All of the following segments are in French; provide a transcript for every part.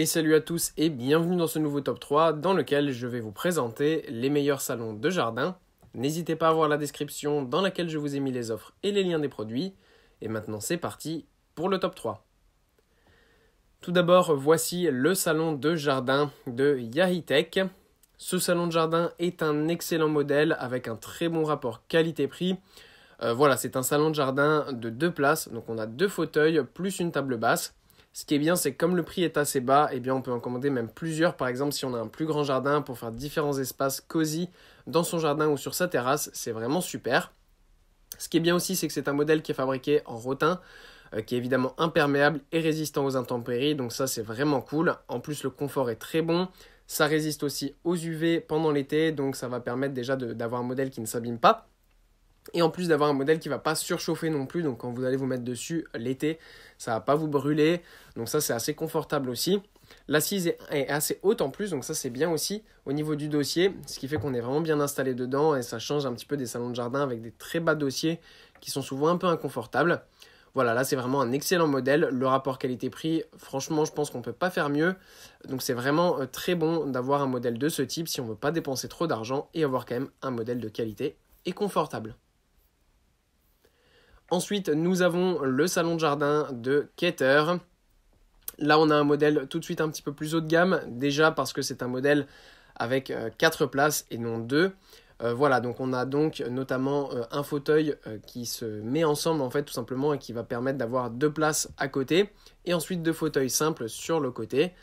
Et salut à tous et bienvenue dans ce nouveau top 3 dans lequel je vais vous présenter les meilleurs salons de jardin. N'hésitez pas à voir la description dans laquelle je vous ai mis les offres et les liens des produits. Et maintenant c'est parti pour le top 3. Tout d'abord, voici le salon de jardin de Yaheetech. Ce salon de jardin est un excellent modèle avec un très bon rapport qualité-prix. Voilà, c'est un salon de jardin de 2 places, donc on a 2 fauteuils plus une table basse. Ce qui est bien, c'est que comme le prix est assez bas, eh bien on peut en commander même plusieurs, par exemple si on a un plus grand jardin pour faire différents espaces cosy dans son jardin ou sur sa terrasse, c'est vraiment super. Ce qui est bien aussi, c'est que c'est un modèle qui est fabriqué en rotin, qui est évidemment imperméable et résistant aux intempéries, donc ça c'est vraiment cool. En plus le confort est très bon, ça résiste aussi aux UV pendant l'été, donc ça va permettre déjà d'avoir un modèle qui ne s'abîme pas. Et en plus d'avoir un modèle qui ne va pas surchauffer non plus, donc quand vous allez vous mettre dessus l'été, ça ne va pas vous brûler, donc ça c'est assez confortable aussi. L'assise est assez haute en plus, donc ça c'est bien aussi au niveau du dossier, ce qui fait qu'on est vraiment bien installé dedans et ça change un petit peu des salons de jardin avec des très bas dossiers qui sont souvent un peu inconfortables. Voilà, là c'est vraiment un excellent modèle, le rapport qualité-prix, franchement je pense qu'on ne peut pas faire mieux, donc c'est vraiment très bon d'avoir un modèle de ce type si on ne veut pas dépenser trop d'argent et avoir quand même un modèle de qualité et confortable. Ensuite, nous avons le salon de jardin de Keter. Là, on a un modèle tout de suite un petit peu plus haut de gamme, déjà parce que c'est un modèle avec 4 places et non 2. Voilà, donc on a donc notamment un fauteuil qui se met ensemble en fait tout simplement et qui va permettre d'avoir 2 places à côté et ensuite 2 fauteuils simples sur le côté.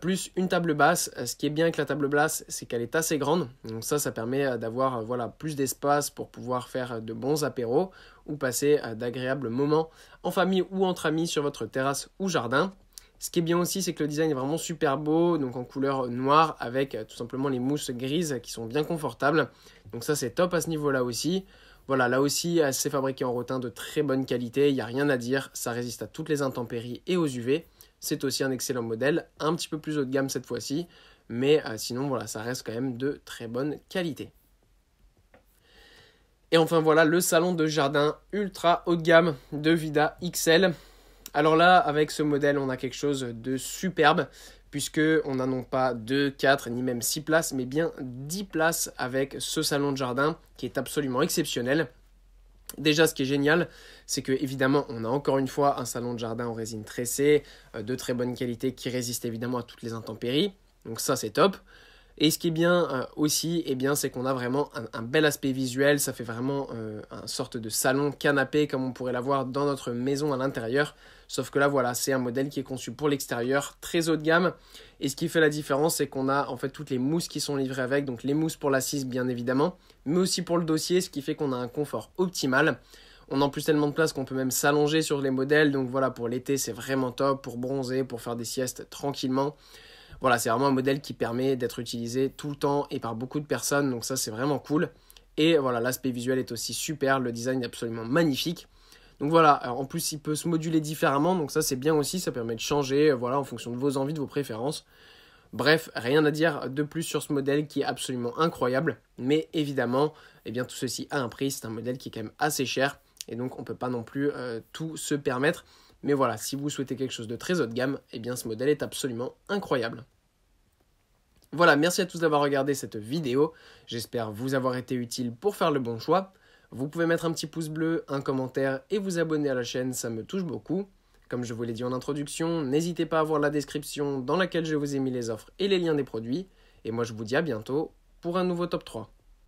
Plus une table basse, ce qui est bien avec la table basse, c'est qu'elle est assez grande, donc ça permet d'avoir voilà, plus d'espace pour pouvoir faire de bons apéros ou passer d'agréables moments en famille ou entre amis sur votre terrasse ou jardin. Ce qui est bien aussi, c'est que le design est vraiment super beau, donc en couleur noire avec tout simplement les mousses grises qui sont bien confortables, donc ça c'est top à ce niveau là aussi. Voilà, là aussi c'est fabriqué en rotin de très bonne qualité, il n'y a rien à dire, ça résiste à toutes les intempéries et aux UV. C'est aussi un excellent modèle, un petit peu plus haut de gamme cette fois-ci, mais sinon voilà, ça reste quand même de très bonne qualité. Et enfin voilà, le salon de jardin ultra haut de gamme de Vida XL. Alors là, avec ce modèle, on a quelque chose de superbe, puisqu'on n'a non pas 2, 4, ni même 6 places, mais bien 10 places avec ce salon de jardin qui est absolument exceptionnel. Déjà, ce qui est génial, c'est que évidemment, on a encore une fois un salon de jardin en résine tressée, de très bonne qualité, qui résiste évidemment à toutes les intempéries. Donc ça, c'est top. Et ce qui est bien aussi, eh bien, c'est qu'on a vraiment un bel aspect visuel. Ça fait vraiment une sorte de salon canapé, comme on pourrait l'avoir dans notre maison à l'intérieur. Sauf que là, voilà, c'est un modèle qui est conçu pour l'extérieur, très haut de gamme. Et ce qui fait la différence, c'est qu'on a en fait toutes les mousses qui sont livrées avec. Donc les mousses pour l'assise, bien évidemment, mais aussi pour le dossier, ce qui fait qu'on a un confort optimal. On a en plus tellement de place qu'on peut même s'allonger sur les modèles. Donc voilà, pour l'été, c'est vraiment top, pour bronzer, pour faire des siestes tranquillement. Voilà, c'est vraiment un modèle qui permet d'être utilisé tout le temps et par beaucoup de personnes, donc ça c'est vraiment cool. Et voilà, l'aspect visuel est aussi super, le design est absolument magnifique. Donc voilà, alors en plus il peut se moduler différemment, donc ça c'est bien aussi, ça permet de changer voilà, en fonction de vos envies, de vos préférences. Bref, rien à dire de plus sur ce modèle qui est absolument incroyable, mais évidemment, eh bien, tout ceci a un prix, c'est un modèle qui est quand même assez cher, et donc on ne peut pas non plus tout se permettre. Mais voilà, si vous souhaitez quelque chose de très haut de gamme, eh bien ce modèle est absolument incroyable. Voilà, merci à tous d'avoir regardé cette vidéo. J'espère vous avoir été utile pour faire le bon choix. Vous pouvez mettre un petit pouce bleu, un commentaire et vous abonner à la chaîne, ça me touche beaucoup. Comme je vous l'ai dit en introduction, n'hésitez pas à voir la description dans laquelle je vous ai mis les offres et les liens des produits. Et moi je vous dis à bientôt pour un nouveau top 3.